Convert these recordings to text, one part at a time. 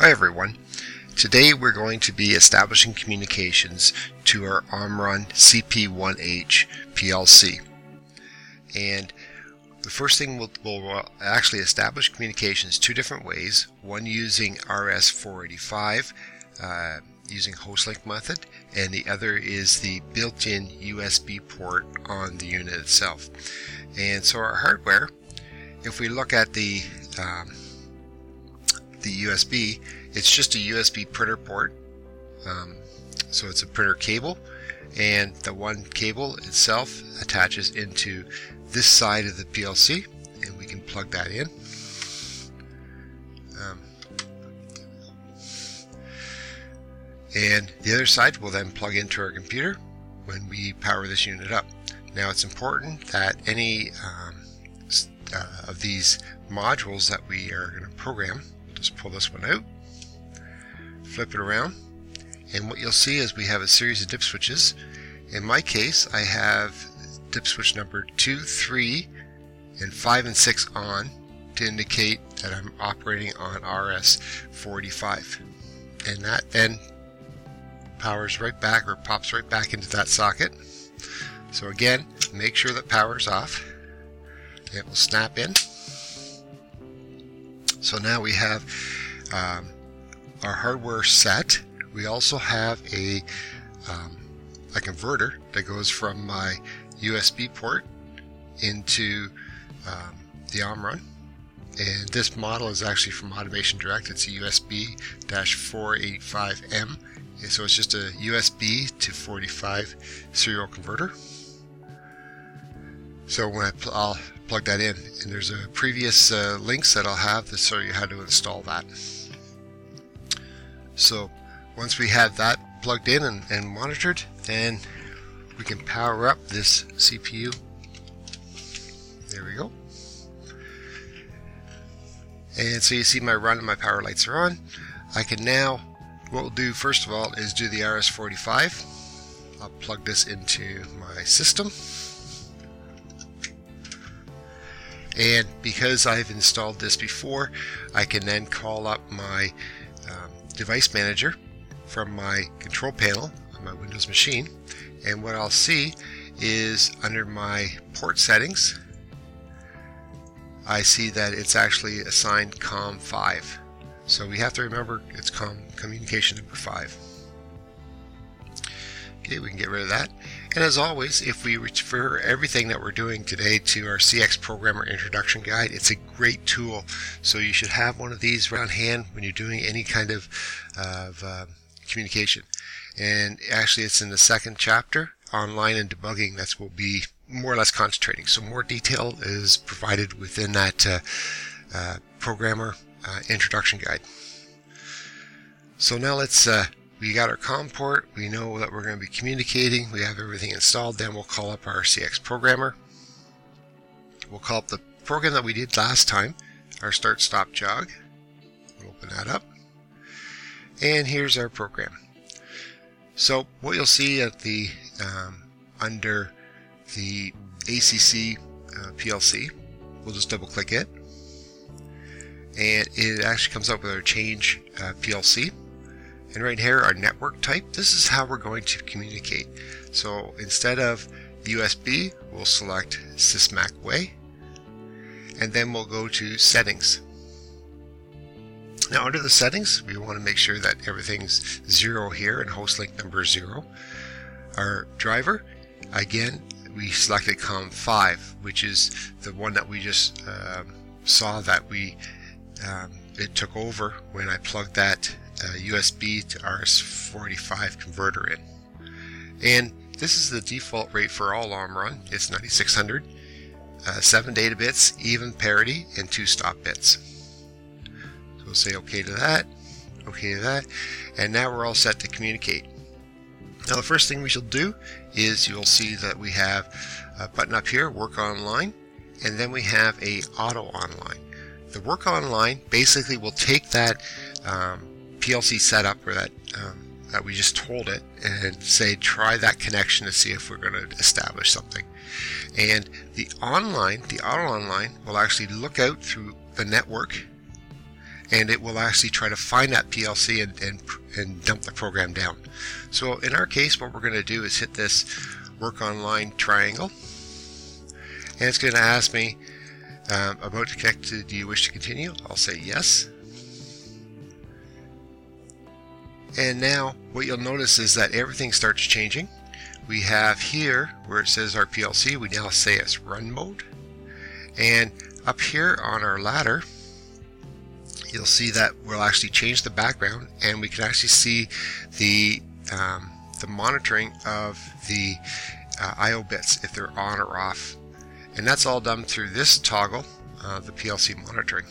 Hi everyone, today we're going to be establishing communications to our Omron CP1H PLC. And the first thing we'll actually establish communications two different ways, one using RS485 using Host Link method, and the other is the built-in USB port on the unit itself. And so our hardware, if we look at the USB, it's just a USB printer port, so it's a printer cable, and the one cable itself attaches into this side of the PLC, and we can plug that in. And the other side will then plug into our computer when we power this unit up. Now it's important that any of these modules that we are going to program, just pull this one out, flip it around, and what you'll see is we have a series of dip switches. In my case, I have dip switch number 2, 3, and 5 and 6 on to indicate that I'm operating on RS485. And that then powers right back, or pops right back into that socket. So again, make sure that power's off. It will snap in. So now we have our hardware set. We also have a converter that goes from my USB port into the Omron. And this model is actually from Automation Direct. It's a USB-485M. And so it's just a USB to 45 serial converter. So when I'll plug that in, and there's a previous links that I'll have to show you how to install that. So once we have that plugged in and monitored, then we can power up this CPU. There we go. And so you see my run and my power lights are on. I can now, what we'll do first of all is do the RS485. I'll plug this into my system. And because I've installed this before, I can then call up my device manager from my control panel on my Windows machine. And what I'll see is under my port settings, I see that it's actually assigned COM5. So we have to remember it's communication number 5. Okay, we can get rid of that. And as always, if we refer everything that we're doing today to our CX Programmer Introduction Guide, it's a great tool. So you should have one of these right on hand when you're doing any kind of communication. And actually, it's in the second chapter, Online and Debugging, that will be more or less concentrating. So more detail is provided within that Programmer Introduction Guide. So now let's we got our COM port, we know that we're going to be communicating, we have everything installed, then we'll call up our CX Programmer. We'll call up the program that we did last time, our start, stop, jog. We'll open that up. And here's our program. So what you'll see at the under the ACC PLC, we'll just double click it. And it actually comes up with our change PLC. And right here, our network type, this is how we're going to communicate. So instead of USB, we'll select SysMac Way, and then we'll go to Settings. Now under the settings, we want to make sure that everything's 0 here and host link number 0. Our driver, again, we selected COM5, which is the one that we just saw that we it took over when I plugged that USB to RS485 converter in. And this is the default rate for all Omron. It's 9600, 7 data bits, even parity, and 2 stop bits. So we'll say OK to that, OK to that, and now we're all set to communicate. Now the first thing we shall do is you'll see that we have a button up here, Work Online, and then we have a Auto Online. The Work Online basically will take that PLC setup, or that we just told it, and say try that connection to see if we're going to establish something. And the Auto Online will actually look out through the network and it will actually try to find that PLC and dump the program down. So in our case, what we're going to do is hit this work online triangle, and it's going to ask me about to connect to, do you wish to continue? I'll say yes. And now what you'll notice is that everything starts changing. We have here where it says our PLC, we now say it's run mode, and up here on our ladder you'll see that we'll actually change the background, and we can actually see the monitoring of the IO bits if they're on or off, and that's all done through this toggle, the PLC monitoring.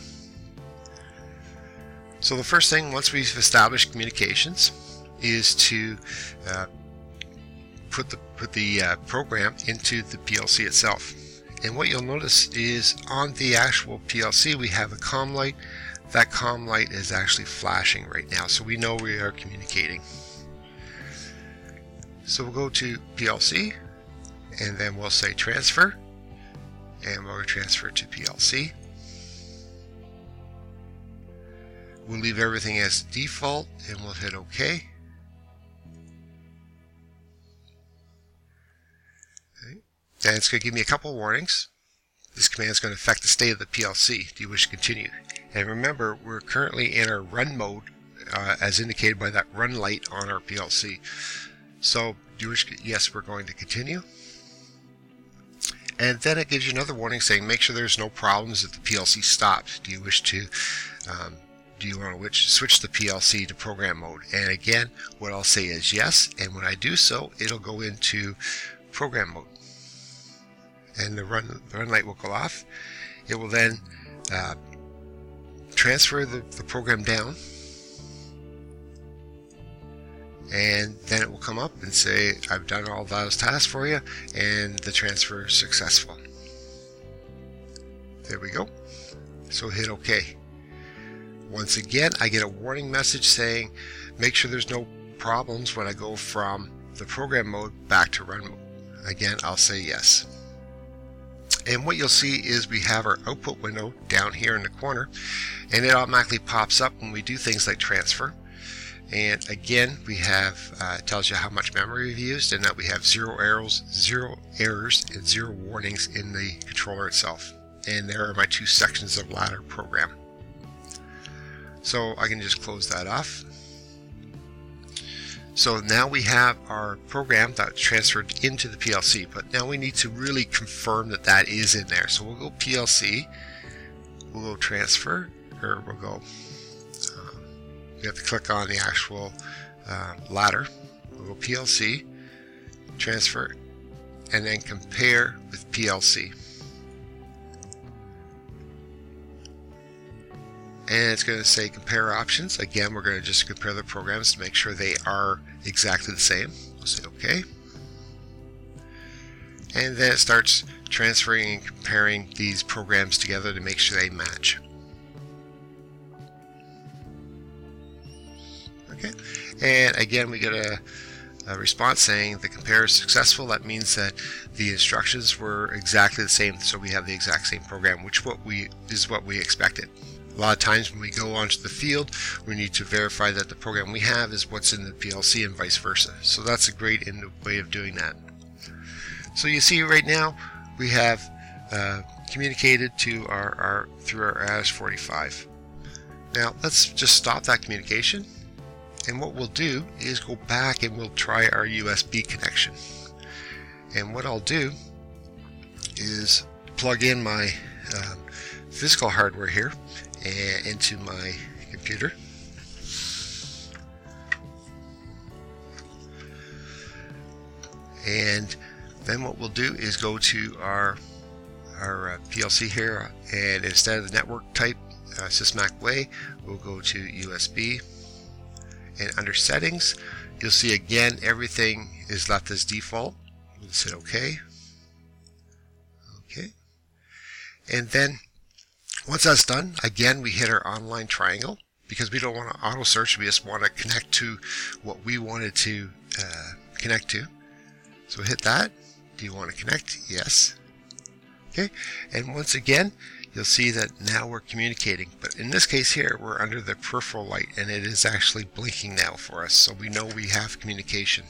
So the first thing, once we've established communications, is to put the program into the PLC itself. And what you'll notice is on the actual PLC we have a comm light. That comm light is actually flashing right now, so we know we are communicating. So we'll go to PLC, and then we'll say transfer, and we'll transfer to PLC. We'll leave everything as default, and we'll hit OK. And it's going to give me a couple warnings. This command is going to affect the state of the PLC. Do you wish to continue? And remember, we're currently in our run mode, as indicated by that run light on our PLC. So, do you wish? Yes, we're going to continue. And then it gives you another warning saying, make sure there's no problems if the PLC stops. Do you wish to? Do you want to switch the PLC to program mode? And again, what I'll say is yes. And when I do so, it'll go into program mode, and the run light will go off. It will then transfer the program down, and then it will come up and say, I've done all those tasks for you, and the transfer is successful. There we go. So hit OK. Once again, I get a warning message saying, make sure there's no problems when I go from the program mode back to run mode. Again, I'll say yes. And what you'll see is we have our output window down here in the corner, and it automatically pops up when we do things like transfer. And again, we have tells you how much memory we've used, and that we have zero errors, and zero warnings in the controller itself. And there are my two sections of ladder program. So I can just close that off. So now we have our program that's transferred into the PLC, but now we need to really confirm that that is in there. So we'll go PLC, we'll go transfer, or we'll go, we have to click on the actual ladder, we'll go PLC, transfer, and then compare with PLC. And it's going to say compare options. Again, we're going to just compare the programs to make sure they are exactly the same. We'll say OK. And then it starts transferring and comparing these programs together to make sure they match. Okay. And again, we get a response saying the compare is successful. That means that the instructions were exactly the same, so we have the exact same program, which is what we expected. A lot of times when we go onto the field, we need to verify that the program we have is what's in the PLC and vice versa. So that's a great way of doing that. So you see right now we have communicated to our through our RS485. Now let's just stop that communication, and what we'll do is go back and we'll try our USB connection. And what I'll do is plug in my physical hardware here and into my computer, and then what we'll do is go to our PLC here, and instead of the network type SysMac Way, we'll go to USB, and under settings you'll see again everything is left as default. We'll hit OK, and then once that's done, again we hit our online triangle, because we don't want to auto search, we just want to connect to what we wanted to connect to. So hit that. Do you want to connect? Yes. Okay, and once again you'll see that now we're communicating, but in this case here we're under the peripheral light and it is actually blinking now for us, so we know we have communication.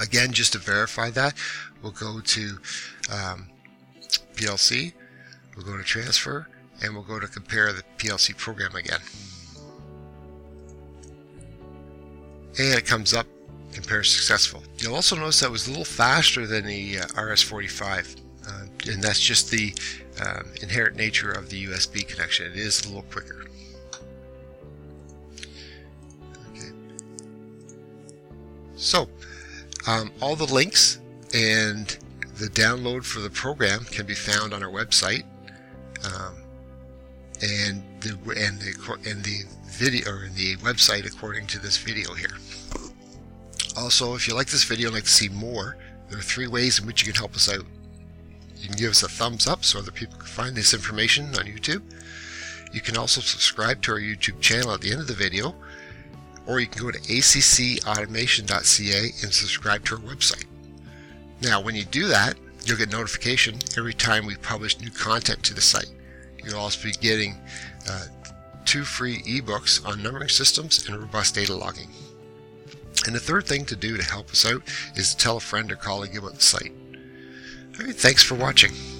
Again, just to verify that, we'll go to PLC, we'll go to transfer, and we'll go to compare the PLC program again. And it comes up, compare successful. You'll also notice that was a little faster than the RS485, and that's just the inherent nature of the USB connection. It is a little quicker. Okay. So, all the links and the download for the program can be found on our website, and the video or in the website according to this video here. Also, if you like this video and like to see more, there are three ways in which you can help us out. You can give us a thumbs up so other people can find this information on YouTube. You can also subscribe to our YouTube channel at the end of the video, or you can go to accautomation.ca and subscribe to our website. Now, when you do that, you'll get notification every time we publish new content to the site. You'll also be getting 2 free ebooks on numbering systems and robust data logging. And the third thing to do to help us out is to tell a friend or colleague about the site. All right, thanks for watching.